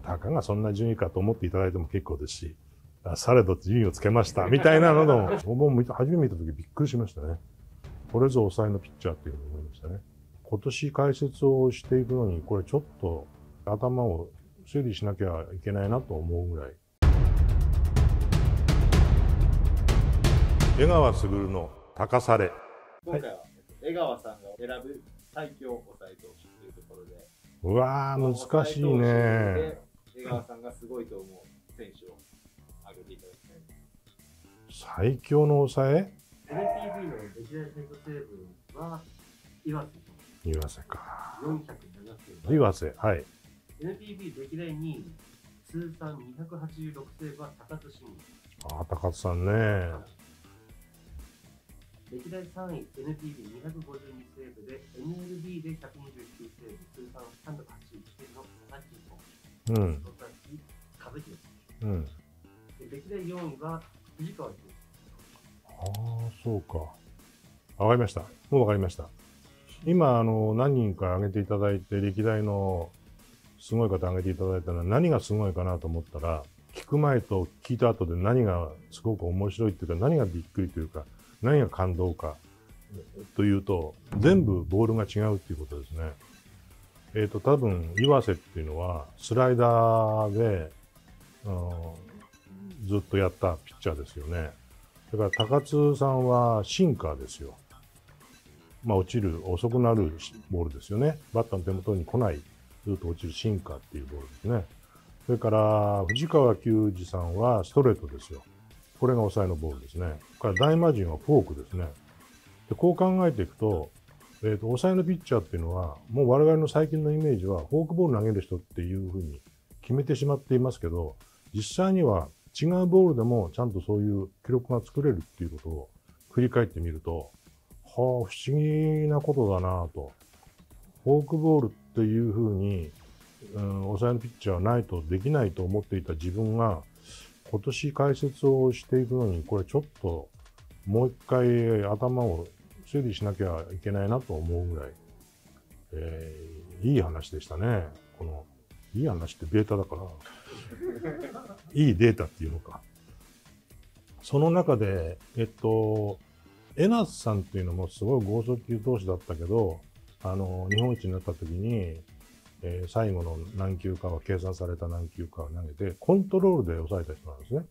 たかがそんな順位かと思っていただいても結構ですし、されど順位をつけましたみたいなのも、初め見た時びっくりしましたね。これぞ抑えのピッチャーっていうのを思いましたね。今年解説をしていくのに、これちょっと頭を整理しなきゃいけないなと思うぐらい。江川卓の高され。今回は江川さんが選ぶ最強抑え投手というところで。うわー、難しいね。江川さんがすごいと思う選手を挙げていただきたい。最強の抑え ?NPB の歴代選挙成分は岩瀬。岩瀬か。407セーブ。岩瀬、はい。NPB 歴代2位、通算286セーブは高津慎吾。ああ、高津さんね。歴代3位、NPB252 セーブで、NLB で129セーブ、通算381セーブの75。うん。その他、和弘。うん。歴代4位は藤川君。ああ、そうか。わかりました。もうわかりました。今、何人か挙げていただいて、歴代のすごい方挙げていただいたのは何がすごいかなと思ったら、聞く前と聞いた後で何がすごく面白いっていうか、何がびっくりというか、何が感動かというと、全部ボールが違うっていうことですね。多分、岩瀬っていうのは、スライダーで、ずっとやったピッチャーですよね。だから、高津さんはシンカーですよ。まあ、落ちる、遅くなるボールですよね。バッターの手元に来ない、ずっと落ちるシンカーっていうボールですね。それから、藤川球児さんはストレートですよ。これが抑えのボールですね。から大魔神はフォークですね。でこう考えていくと、抑えのピッチャーっていうのは、もう我々の最近のイメージは、フォークボール投げる人っていうふうに決めてしまっていますけど、実際には違うボールでもちゃんとそういう記録が作れるっていうことを振り返ってみると、はあ、不思議なことだなぁと。フォークボールっていうふうに、抑えのピッチャーはないとできないと思っていた自分が、今年解説をしていくのに、これちょっともう一回頭を整理しなきゃいけないなと思うぐらい、いい話でしたね。この、いい話ってベータだから、いいデータっていうのか。その中で、江夏さんっていうのもすごい剛速球投手だったけど、日本一になった時に、最後の何球かは計算された何球かを投げて、コントロールで抑えた人なんですね。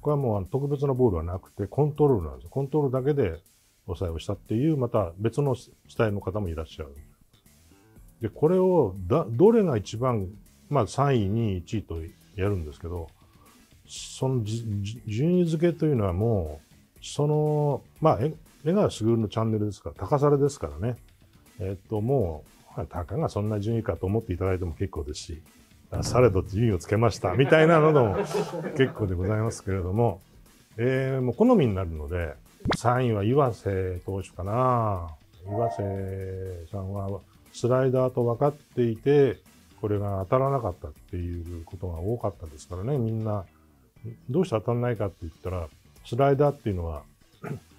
これはもう特別なボールはなくて、コントロールなんです。コントロールだけで抑えをしたっていう、また別のスタイルの方もいらっしゃる。で、これをどれが一番、まあ3位、2位、1位とやるんですけど、その順位付けというのはもう、まあ、江川卓のチャンネルですから、高されですからね。もう、たかがそんな順位かと思っていただいても結構ですし、されど順位をつけましたみたいなのも結構でございますけれども、もう好みになるので、3位は岩瀬投手かな。岩瀬さんはスライダーと分かっていて、これが当たらなかったっていうことが多かったですからね、みんな。どうして当たらないかって言ったら、スライダーっていうのは、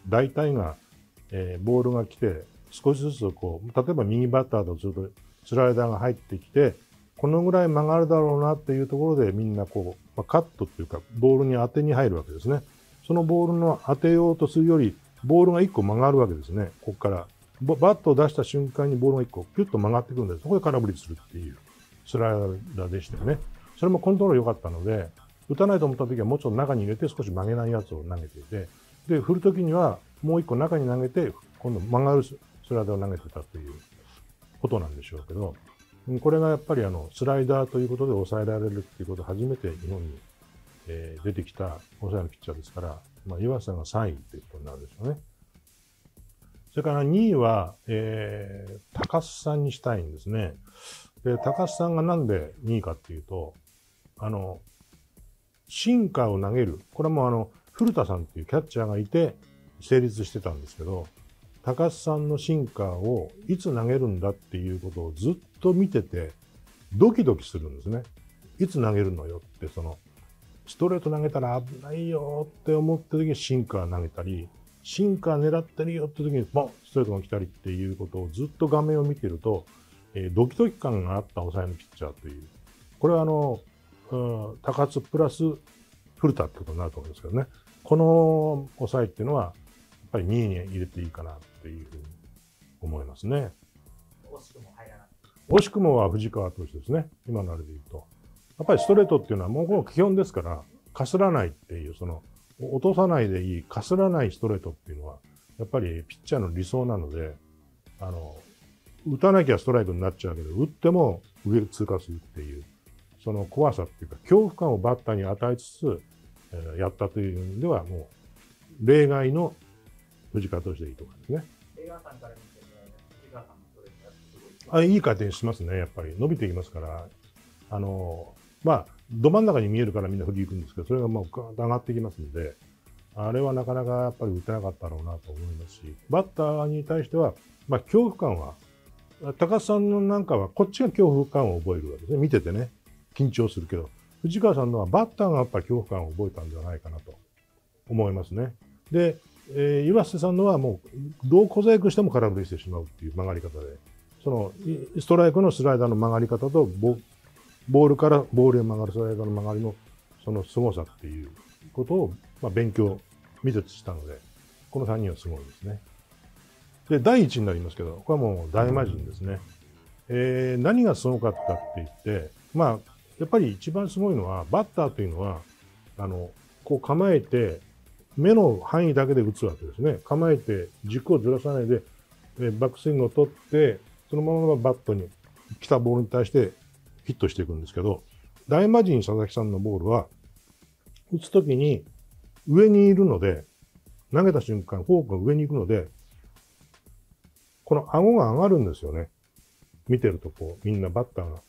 大体が、ボールが来て、少しずつこう、例えば右バッターだとするとスライダーが入ってきて、このぐらい曲がるだろうなっていうところでみんなこう、カットっていうか、ボールに当てに入るわけですね。そのボールの当てようとするより、ボールが1個曲がるわけですね。ここから。バットを出した瞬間にボールが1個ピュッと曲がってくるんで、そこで空振りするっていうスライダーでしたよね。それもコントロール良かったので、打たないと思った時はもうちょっと中に入れて少し曲げないやつを投げていて、で、振る時にはもう1個中に投げて、今度曲がるスライダーを投げてたということなんでしょうけど、これがやっぱりスライダーということで抑えられるっていうことで初めて日本に出てきた抑えのピッチャーですから、まあ、岩瀬さんが3位ということになるでしょうね。それから2位は、高須さんにしたいんですね。で、高須さんがなんで2位かっていうと、シンカーを投げる。これも古田さんっていうキャッチャーがいて成立してたんですけど、高須さんのシンカーをいつ投げるんだっていうことをずっと見てて、ドキドキするんですね。いつ投げるのよって、ストレート投げたら危ないよって思った時にシンカー投げたり、シンカー狙ってるよって時にボンストレートが来たりっていうことをずっと画面を見てると、ドキドキ感があった抑えのピッチャーというこれは高津プラス古田ってことになると思うんですけどね、この抑えっていうのは、やっぱり2位に入れていいかなというふうに思いますね。惜しくも入らない。惜しくもは藤川投手ですね、今のあれでいうと。やっぱりストレートっていうのは、もう基本ですから、かすらないっていう、その落とさないでいい、かすらないストレートっていうのは、やっぱりピッチャーの理想なので、打たなきゃストライクになっちゃうけど、打っても上通過するっていう、その怖さっていうか、恐怖感をバッターに与えつつ、やったという意味では、もう例外の藤川投手でいいと思いますね。江川さんから見て、藤川さんのストレートがすごい。いい回転しますね、やっぱり伸びていきますから、まあ、ど真ん中に見えるからみんな振りに行くんですけど、それがもうガーッと上がってきますので、あれはなかなかやっぱり打てなかったろうなと思いますし、バッターに対しては、まあ、恐怖感は、高津さんのなんかは、こっちが恐怖感を覚えるわけですね、見ててね、緊張するけど、藤川さんのはバッターがやっぱり恐怖感を覚えたんじゃないかなと思いますね。で、岩瀬さんのはもう、どう小細工しても空振りしてしまうっていう曲がり方で、そのストライクのスライダーの曲がり方と、ボールからボールへ曲がるスライダーの曲がりのその凄さっていうことを、まあ、勉強、見せしたので、この3人はすごいですね。で、第1になりますけど、これはもう大魔神ですね。何がすごかったって言って、まあ、やっぱり一番すごいのは、バッターというのは、こう構えて、目の範囲だけで打つわけですね。構えて、軸をずらさないで、バックスイングを取って、そのままバットに来たボールに対してヒットしていくんですけど、大魔神佐々木さんのボールは、打つときに上にいるので、投げた瞬間、フォークが上に行くので、この顎が上がるんですよね。見てるとこう、みんなバッターが。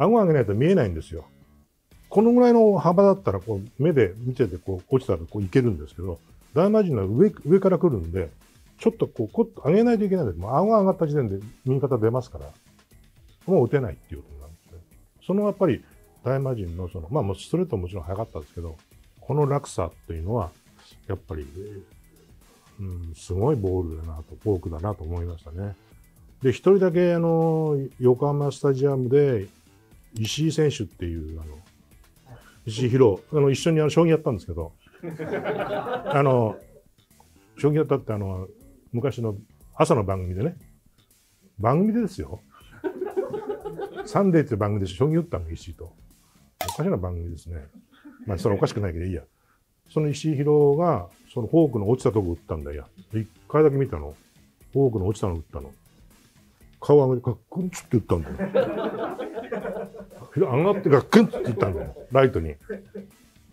顎を上げないと見えないんですよ。このぐらいの幅だったら、こう、目で見てて、こう、落ちたら、こう、いけるんですけど、大魔神は上から来るんで、ちょっとこう、コッと上げないといけないんです。もう顎が上がった時点で右肩出ますから、もう打てないっていうことなんですね。そのやっぱり、大魔神のその、まあ、もうストレートももちろん速かったですけど、この落差っていうのは、やっぱり、すごいボールだなと、フォークだなと思いましたね。で、一人だけ、横浜スタジアムで、石井選手っていう、石井宏、一緒に将棋やったんですけど、将棋やったって、昔の朝の番組でね、番組でですよ、サンデーって番組で将棋打ったの、石井と。おかしな番組ですね。まあ、それおかしくないけどいいや。その石井宏が、そのフォークの落ちたとこ打ったんだよ。一回だけ見たの。フォークの落ちたの打ったの。顔上げて、ガックンつって打ったんだよ。上がってガックンって言ったの、ライトに。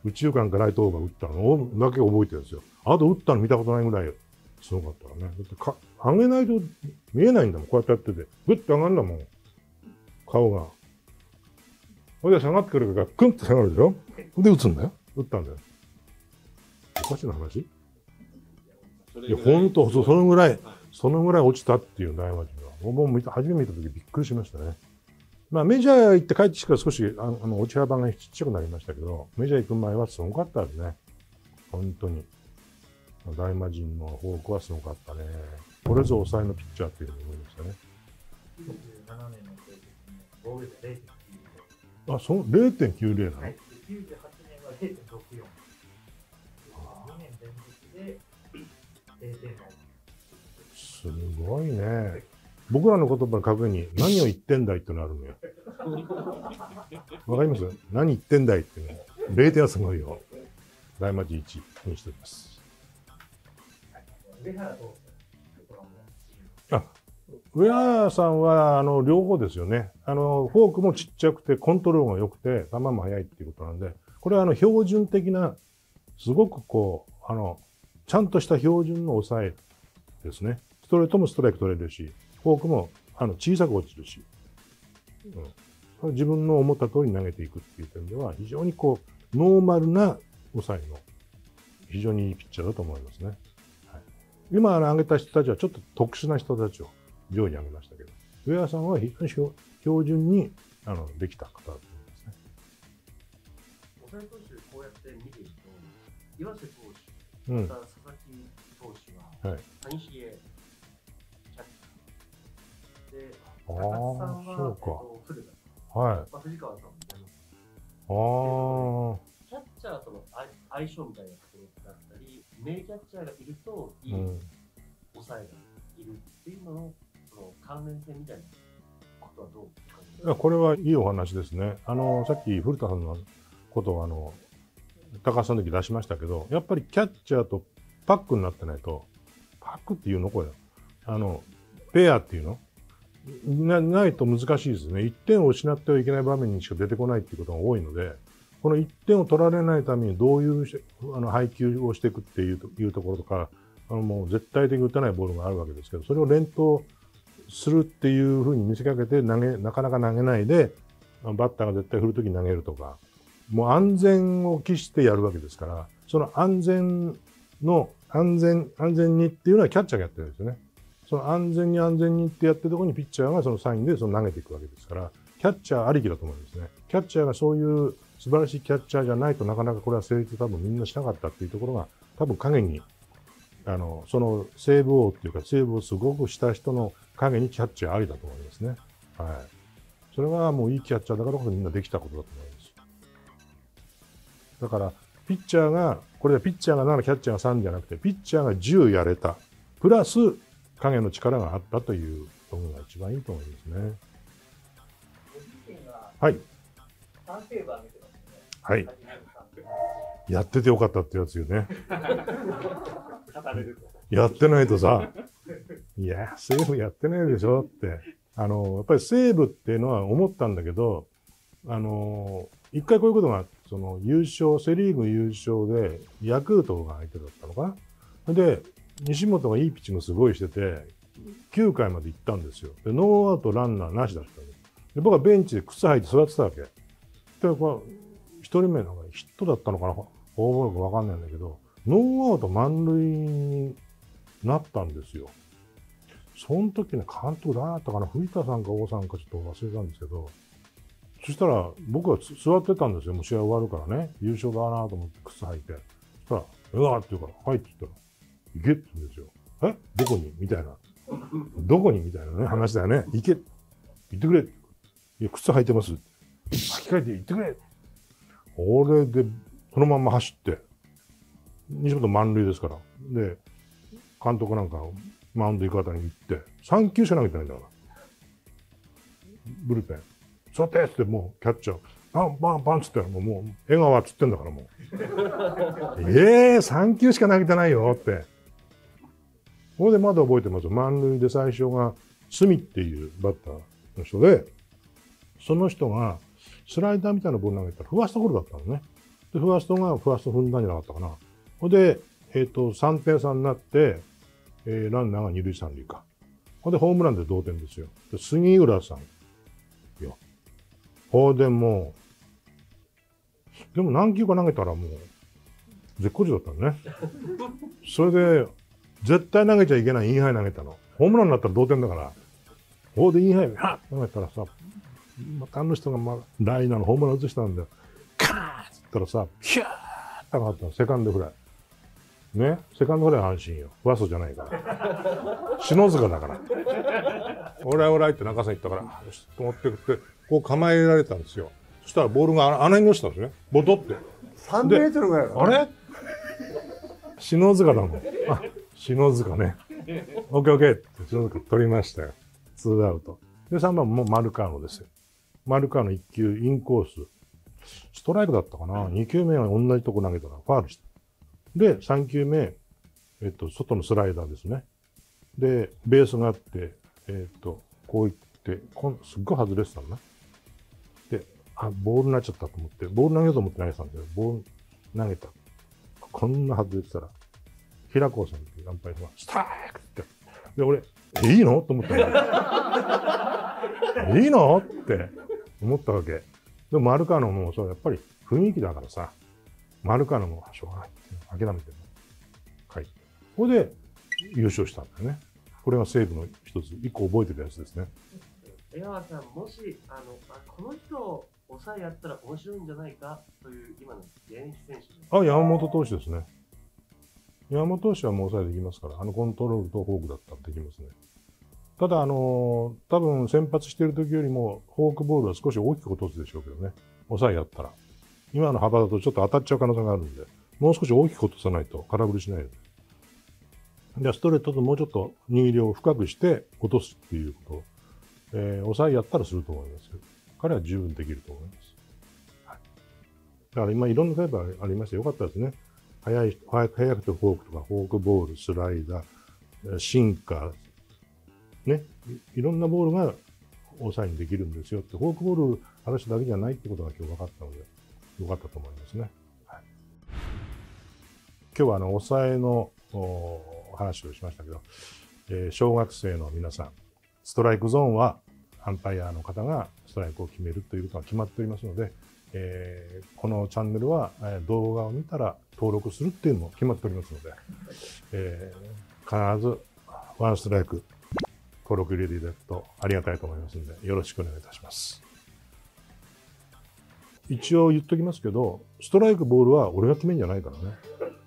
右中間からライトオーバー打ったのだけ覚えてるんですよ。あと打ったの見たことないぐらいすごかったからね。だって上げないと見えないんだもん、こうやってやってて。グッと上がるんだもん、顔が。それで下がってくるからガックンって下がるでしょ。で、打つんだよ。打ったんだよ。おかしな話？いや、ほんと、そのぐらい落ちたっていう大魔神が。僕初めて見たときびっくりしましたね。まあ、メジャー行って帰ってきてから少し落ち幅がちっちゃくなりましたけど、メジャー行く前はすごかったですね。本当に。大魔神のフォークはすごかったね。これぞ抑えのピッチャーっていうふうに思いましたね。97年の成績に防御率 0.90。あ、そう、0.90 なの？はい。98年は 0.64。2年連続で 0.5。すごいね。僕らの言葉の格に何を言ってんだいってのあるのよ。わかります？何言ってんだいってね。0点はすごいよ。大魔神1にしております。上原さんは両方ですよね。フォークもちっちゃくてコントロールが良くて球も速いっていうことなんで、これは標準的なすごくこうちゃんとした標準の抑えですね。ストレートもストライク取れるし。フォークも小さく落ちるし、自分の思った通りに投げていくっていう点では、非常にこう、ノーマルな抑えの、非常にいいピッチャーだと思いますね。はい、今挙げた人たちはちょっと特殊な人たちを上位に挙げましたけど、上原さんは非常に標準にできた方だと思いますね。抑え投手、こうやって見ていると、岩瀬投手、また佐々木投手は、谷繁、高津さんは、そうか。はい。藤川さんみたいな。キャッチャーとの相性みたいなところだったり、名キャッチャーがいるといい抑えがいるっていうのの関連性みたいなことはどう感じですか？これはいいお話ですね。さっき古田さんのことを高橋さんの時出しましたけど、やっぱりキャッチャーとパックになってないと、パックっていうのこれペアっていうのないと難しいですね。1点を失ってはいけない場面にしか出てこないっていうことが多いので、この1点を取られないためにどういう配球をしていくっていうところとか、もう絶対的に打てないボールがあるわけですけど、それを連投するっていうふうに見せかけてなかなか投げないで、バッターが絶対振るときに投げるとか、もう安全を期してやるわけですから、その安全にっていうのはキャッチャーがやってるんですよね。その安全にってやってるところにピッチャーがそのサインで投げていくわけですから、キャッチャーありきだと思うんですね。キャッチャーがそういう素晴らしいキャッチャーじゃないとなかなかこれは成立多分みんなしなかったっていうところが、多分影に、そのセーブ王っていうか、セーブをすごくした人の影にキャッチャーありだと思いますね。はい。それはもういいキャッチャーだからこそみんなできたことだと思います。だから、ピッチャーが、これでピッチャーが7、キャッチャーが3じゃなくて、ピッチャーが10やれた。プラス、影の力があったというところが一番いいと思いますね。はい。はい。やっててよかったってやつよね。やってないとさ、いや、セーブやってないでしょって。やっぱりセーブっていうのは思ったんだけど、一回こういうことが、優勝、セリーグ優勝で、ヤクルトが相手だったのかな。で、西本がいいピッチングすごいしてて、9回まで行ったんですよ。で、ノーアウトランナーなしだったんです。で、僕はベンチで靴履いて座ってたわけ。で、一人目のヒットだったのかな、方法力わかんないんだけど、ノーアウト満塁になったんですよ。その時ね、監督誰だったかな、古田さんか王さんかちょっと忘れたんですけど、そしたら僕は座ってたんですよ。もう試合終わるからね、優勝だなと思って靴履いて。そしたら、うわーって言うから、はいって言ったら、行けって言うんですよ。え？どこに？みたいな。どこに？みたいなね、話だよね。行け。行ってくれ。いや、靴履いてます。履き替えて行ってくれ。俺で、そのまんま走って。西本満塁ですから。で、監督なんか、マウンド行くあたりに行って、3球しか投げてないんだから。ブルペン。座ってってもう、キャッチャー。バンバンバンつって、もう、江川つってんだからもう。3球しか投げてないよって。ここでまだ覚えてますよ。満塁で最初が、隅っていうバッターの人で、その人が、スライダーみたいなボール投げたら、ファーストゴロだったのね。で、ファーストがファースト踏んだんじゃなかったかな。ほんで、3点差になって、ランナーが2塁3塁か。ほんで、ホームランで同点ですよ。で、杉浦さん。よ。ほんで、もう、でも何球か投げたらもう、絶好調だったのね。それで、絶対投げちゃいけないインハイ投げたの。ホームランになったら同点だから、ここでインハイ、はっ投げたらさ、またあの人が、ライナーのホームラン移したんだよ。カーッつったらさ、ヒューッと上がったの、セカンドフライ。ね、セカンドフライは安心よ。ファーストじゃないから。篠塚だから。オラオラって中さん言ったから、よし、と思ってくって、こう構えられたんですよ。そしたらボールが穴に落ちたんですね。ボトって。3メートルぐらいだね。あれ篠塚だもん。篠塚ね。オッケーオッケーって篠塚取りましたよ。ツーアウト。で、3番もマルカーノですよ。マルカーノ1球、インコース。ストライクだったかな。2球目は同じとこ投げたらファールした。で、3球目、外のスライダーですね。で、ベースがあって、こういって、すっごい外れてたのね。で、あ、ボールになっちゃったと思って、ボール投げようと思って投げてたんだけど、ボール投げた。こんな外れてたら、平子さんっていうアンパイアが、ストライクって。で、俺、いいのと思ったの。いいのって思ったわけ。でも、マルカーノも、そう、やっぱり雰囲気だからさ、マルカーノも、しょうがない。諦めてる。はい。ここで、優勝したんだよね。これが西武の一つ、一個覚えてるやつですね。江川さん、もし、この人を抑えやったら面白いんじゃないかという、今の現役選手。あ、山本投手ですね。山本投手はもう抑えできますから、コントロールとフォークだったらできますね。ただ、多分先発している時よりも、フォークボールは少し大きく落とすでしょうけどね。抑えやったら。今の幅だとちょっと当たっちゃう可能性があるんで、もう少し大きく落とさないと空振りしないように。じゃあストレートともうちょっと握りを深くして落とすっていうことを、抑えやったらすると思いますけど、彼は十分できると思います。はい、だから今いろんなタイプありましてよかったですね。速くてフォークとか、フォークボール、スライダー、シンカー、ね、いろんなボールが抑えにできるんですよって、フォークボール話だけじゃないってことが今日分かったので、よかったと思いますね。はい、今日は抑えの話をしましたけど、小学生の皆さん、ストライクゾーンはアンパイアの方がストライクを決めるということが決まっておりますので、このチャンネルは動画を見たら登録するっていうのも決まっておりますので、必ずワンストライク登録入れていただくとありがたいと思いますので、よろしくお願いいたします。一応言っときますけど、ストライクボールは俺が決めるんじゃないからね。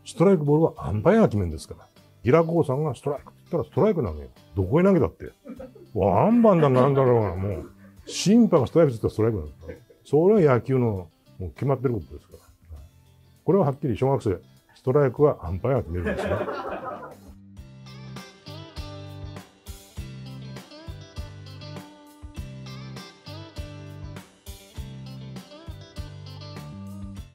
ストライクボールはアンパイアが決めるんですから。平子さんがストライクって言ったらストライクなのよ。どこへ投げたって。ワンバンだなんだろうな、もう。審判がストライクって言ったらストライクなんですから。それは野球のもう決まってることですから。これははっきり小学生、ストライクはアンパイアが決めるんですね。